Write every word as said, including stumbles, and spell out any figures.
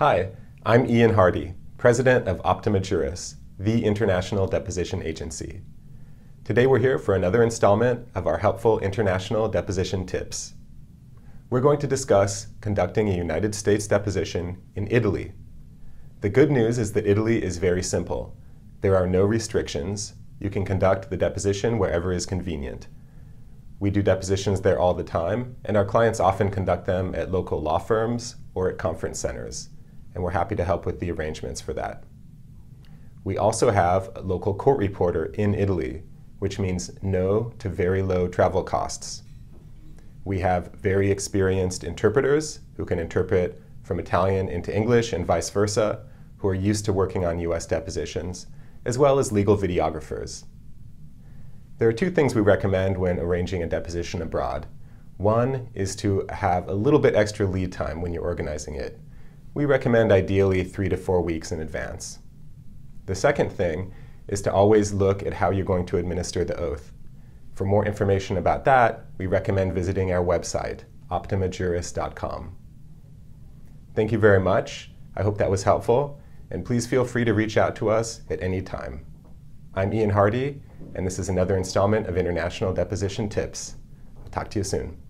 Hi, I'm Ian Hardy, president of OptimaJuris, the international deposition agency. Today we're here for another installment of our helpful international deposition tips. We're going to discuss conducting a United States deposition in Italy. The good news is that Italy is very simple. There are no restrictions. You can conduct the deposition wherever is convenient. We do depositions there all the time, and our clients often conduct them at local law firms or at conference centers, and we're happy to help with the arrangements for that. We also have a local court reporter in Italy, which means no to very low travel costs. We have very experienced interpreters who can interpret from Italian into English and vice versa, who are used to working on U S depositions, as well as legal videographers. There are two things we recommend when arranging a deposition abroad. One is to have a little bit extra lead time when you're organizing it. We recommend ideally three to four weeks in advance. The second thing is to always look at how you're going to administer the oath. For more information about that, we recommend visiting our website, Optima Juris dot com. Thank you very much. I hope that was helpful, and please feel free to reach out to us at any time. I'm Ian Hardy, and this is another installment of International Deposition Tips. I'll talk to you soon.